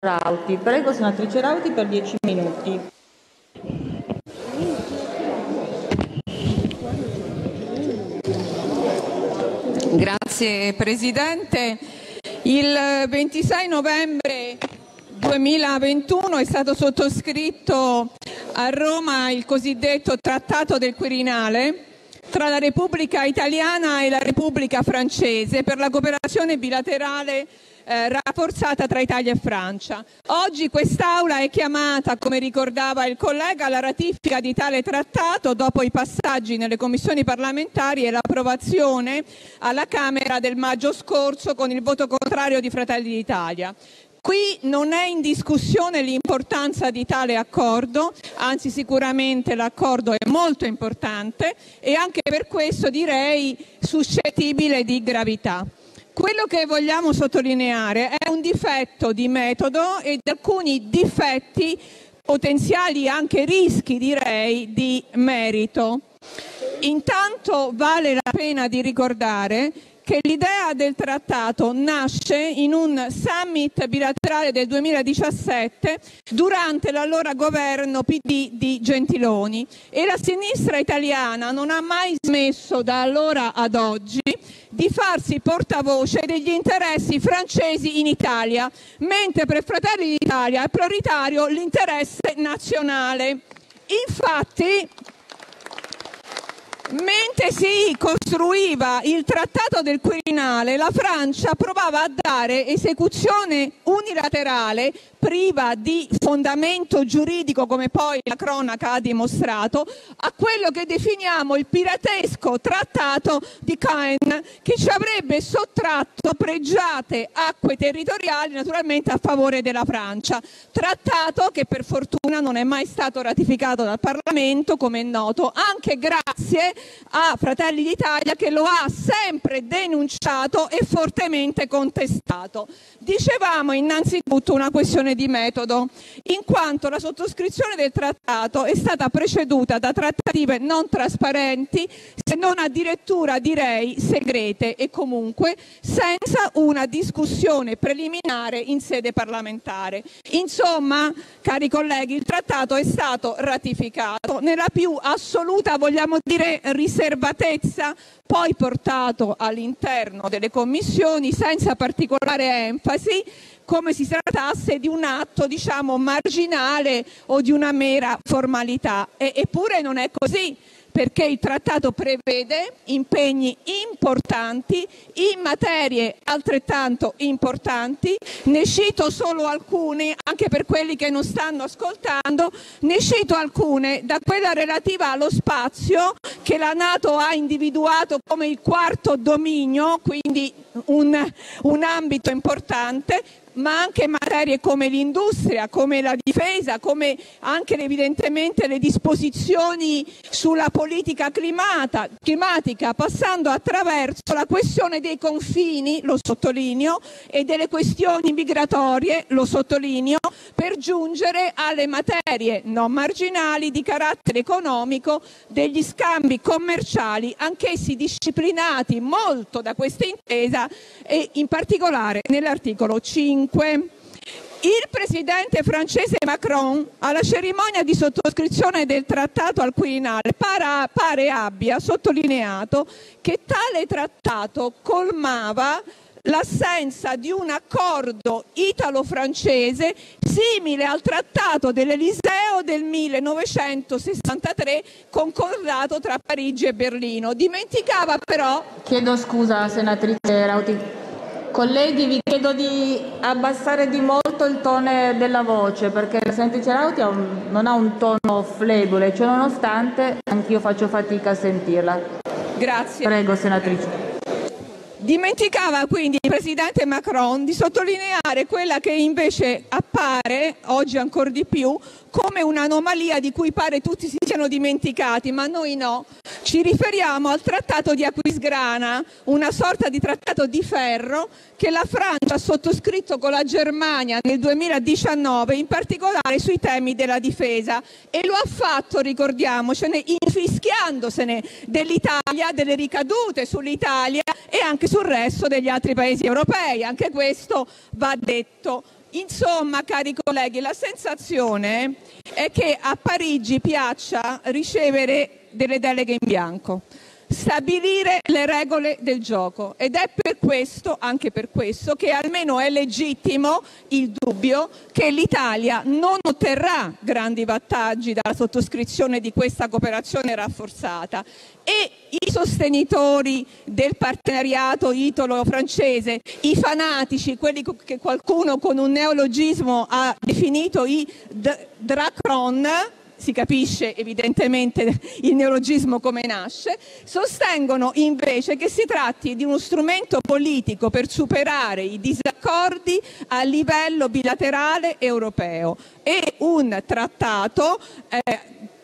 Rauti. Prego, senatrice Rauti, per 10 minuti. Grazie Presidente. Il 26 novembre 2021 è stato sottoscritto a Roma il cosiddetto Trattato del Quirinale tra la Repubblica Italiana e la Repubblica Francese per la cooperazione bilaterale rafforzata tra Italia e Francia. Oggi quest'Aula è chiamata, come ricordava il collega, alla ratifica di tale trattato dopo i passaggi nelle commissioni parlamentari e l'approvazione alla Camera del maggio scorso con il voto contrario di Fratelli d'Italia. Qui non è in discussione l'importanza di tale accordo, anzi sicuramente l'accordo è molto importante e anche per questo direi suscettibile di gravità. Quello che vogliamo sottolineare è un difetto di metodo ed alcuni difetti potenziali, anche rischi direi, di merito. Intanto vale la pena di ricordare che l'idea del trattato nasce in un summit bilaterale del 2017 durante l'allora governo PD di Gentiloni e la sinistra italiana non ha mai smesso da allora ad oggi di farsi portavoce degli interessi francesi in Italia, mentre per Fratelli d'Italia è prioritario l'interesse nazionale. Infatti, mentre si costruiva il Trattato del Quirinale, la Francia provava a dare esecuzione unilaterale, priva di fondamento giuridico, come poi la cronaca ha dimostrato, a quello che definiamo il piratesco Trattato di Caen, che ci avrebbe sottratto pregiate acque territoriali naturalmente a favore della Francia. Trattato che per fortuna non è mai stato ratificato dal Parlamento, come è noto, anche grazie a Fratelli d'Italia che lo ha sempre denunciato e fortemente contestato. Dicevamo innanzitutto una questione di metodo, in quanto la sottoscrizione del trattato è stata preceduta da trattative non trasparenti, se non addirittura direi segrete, e comunque senza una discussione preliminare in sede parlamentare. Insomma, cari colleghi, il trattato è stato ratificato nella più assoluta, vogliamo dire, riservatezza, poi portato all'interno delle commissioni senza particolare enfasi, come si trattasse di un atto, diciamo, marginale o di una mera formalità. Eppure non è così, perché il trattato prevede impegni importanti in materie altrettanto importanti. Ne cito solo alcune, anche per quelli che non stanno ascoltando, ne cito alcune, da quella relativa allo spazio che la NATO ha individuato come il quarto dominio, quindi un ambito importante, ma anche materie come l'industria, come la difesa, come anche evidentemente le disposizioni sulla politica climatica, passando attraverso la questione dei confini, lo sottolineo, e delle questioni migratorie, lo sottolineo, per giungere alle materie non marginali di carattere economico degli scambi commerciali, anch'essi disciplinati molto da questa intesa e in particolare nell'articolo 5. Il presidente francese Macron alla cerimonia di sottoscrizione del trattato al Quirinale pare abbia sottolineato che tale trattato colmava l'assenza di un accordo italo-francese simile al trattato dell'Eliseo del 1963 concordato tra Parigi e Berlino. Dimenticava però... Chiedo scusa, senatrice Rauti. Colleghi, vi chiedo di abbassare di molto il tono della voce, perché la senatrice Rauti non ha un tono flebile, cioè nonostante anch'io faccio fatica a sentirla. Grazie. Prego, senatrice. Dimenticava quindi il presidente Macron di sottolineare quella che invece appare oggi ancora di più come un'anomalia di cui pare tutti si siano dimenticati, ma noi no. Ci riferiamo al trattato di Aquisgrana, una sorta di trattato di ferro che la Francia ha sottoscritto con la Germania nel 2019, in particolare sui temi della difesa, e lo ha fatto, ricordiamocene, infischiandosene dell'Italia, delle ricadute sull'Italia e anche sul resto degli altri paesi europei. Anche questo va detto. Insomma, cari colleghi, la sensazione è che a Parigi piaccia ricevere delle deleghe in bianco, stabilire le regole del gioco, ed è per questo, anche per questo, che almeno è legittimo il dubbio che l'Italia non otterrà grandi vantaggi dalla sottoscrizione di questa cooperazione rafforzata, e i sostenitori del partenariato italo-francese, i fanatici, quelli che qualcuno con un neologismo ha definito i dracron, si capisce evidentemente il neologismo come nasce, sostengono invece che si tratti di uno strumento politico per superare i disaccordi a livello bilaterale europeo, e un trattato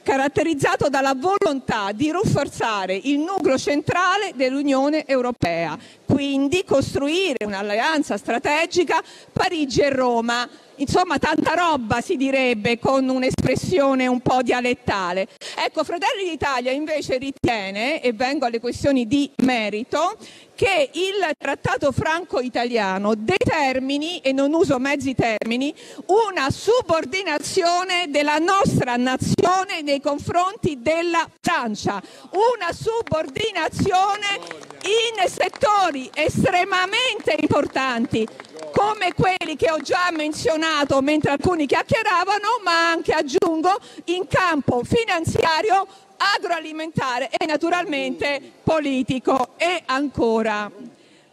caratterizzato dalla volontà di rafforzare il nucleo centrale dell'Unione Europea, quindi costruire un'alleanza strategica Parigi e Roma. Insomma, tanta roba, si direbbe con un'espressione un po' dialettale. Ecco, Fratelli d'Italia invece ritiene, e vengo alle questioni di merito, che il trattato franco-italiano determini, e non uso mezzi termini, una subordinazione della nostra nazione nei confronti della Francia, una subordinazione in settori estremamente importanti come quelli che ho già menzionato mentre alcuni chiacchieravano, ma anche, aggiungo, in campo finanziario, agroalimentare e naturalmente politico. E ancora,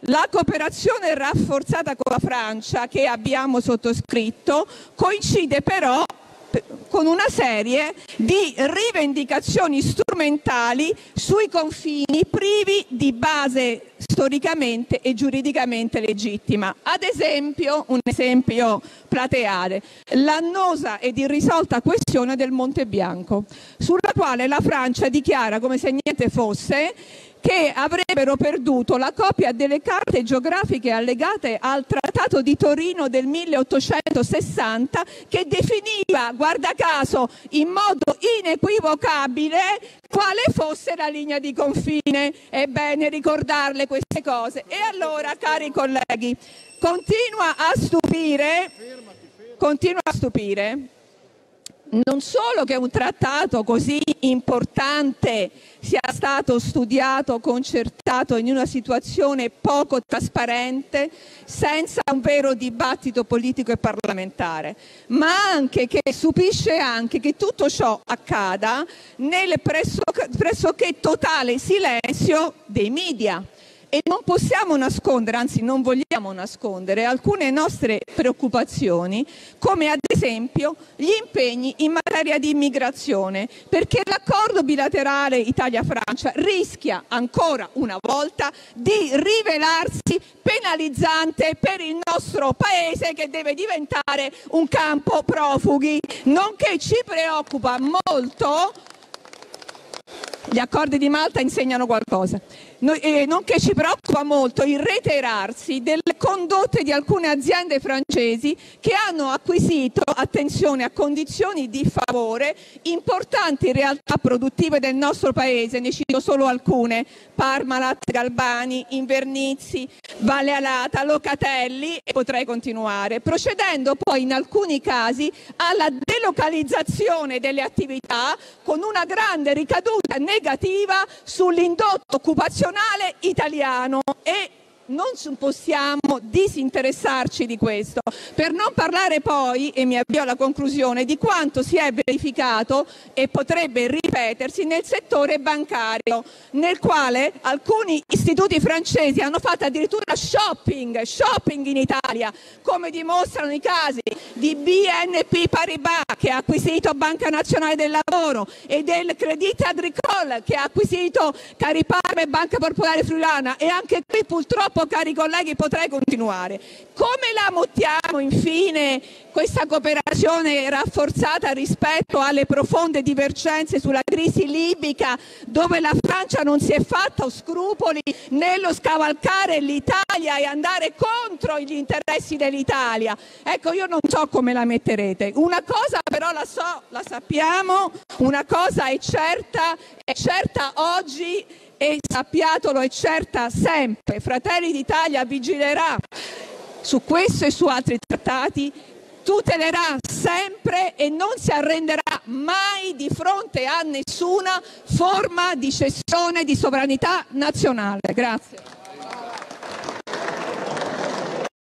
la cooperazione rafforzata con la Francia che abbiamo sottoscritto coincide però con una serie di rivendicazioni strumentali sui confini privi di base storicamente e giuridicamente legittima. Ad esempio, un esempio plateale, l'annosa ed irrisolta questione del Monte Bianco, sulla quale la Francia dichiara, come se niente fosse, che avrebbero perduto la copia delle carte geografiche allegate al Trattato di Torino del 1860, che definiva, guarda caso, in modo inequivocabile quale fosse la linea di confine. È bene ricordarle queste cose. E allora, cari colleghi, continua a stupire non solo che un trattato così importante sia stato studiato, concertato in una situazione poco trasparente, senza un vero dibattito politico e parlamentare, ma anche che stupisce anche che tutto ciò accada nel pressoché totale silenzio dei media. E non possiamo nascondere, anzi non vogliamo nascondere, alcune nostre preoccupazioni, come ad esempio gli impegni in materia di immigrazione, perché l'accordo bilaterale Italia-Francia rischia ancora una volta di rivelarsi penalizzante per il nostro Paese, che deve diventare un campo profughi, nonché ci preoccupa molto. Gli accordi di Malta insegnano qualcosa. Nonché ci preoccupa molto il reiterarsi delle condotte di alcune aziende francesi che hanno acquisito, attenzione, a condizioni di favore, importanti realtà produttive del nostro Paese. Ne cito solo alcune: Parmalat, Galbani, Invernizzi, Valle Alata, Locatelli, e potrei continuare, procedendo poi in alcuni casi alla delocalizzazione delle attività, con una grande ricaduta negativa sull'indotto occupazionale italiano. E non possiamo disinteressarci di questo, per non parlare poi, e mi avvio alla conclusione, di quanto si è verificato e potrebbe ripetersi nel settore bancario, nel quale alcuni istituti francesi hanno fatto addirittura shopping in Italia, come dimostrano i casi di BNP Paribas, che ha acquisito Banca Nazionale del Lavoro, e del Credit Agricole, che ha acquisito Cariparma e Banca Popolare Friulana. E anche qui, purtroppo, cari colleghi, potrei continuare. Come la mottiamo infine questa cooperazione rafforzata rispetto alle profonde divergenze sulla crisi libica, dove la Francia non si è fatta scrupoli nello scavalcare l'Italia e andare contro gli interessi dell'Italia? Ecco, io non so come la metterete. Una cosa però la sappiamo, una cosa è certa oggi, e sappiatelo, è certa sempre: Fratelli d'Italia vigilerà su questo e su altri trattati, tutelerà sempre e non si arrenderà mai di fronte a nessuna forma di cessione di sovranità nazionale. Grazie.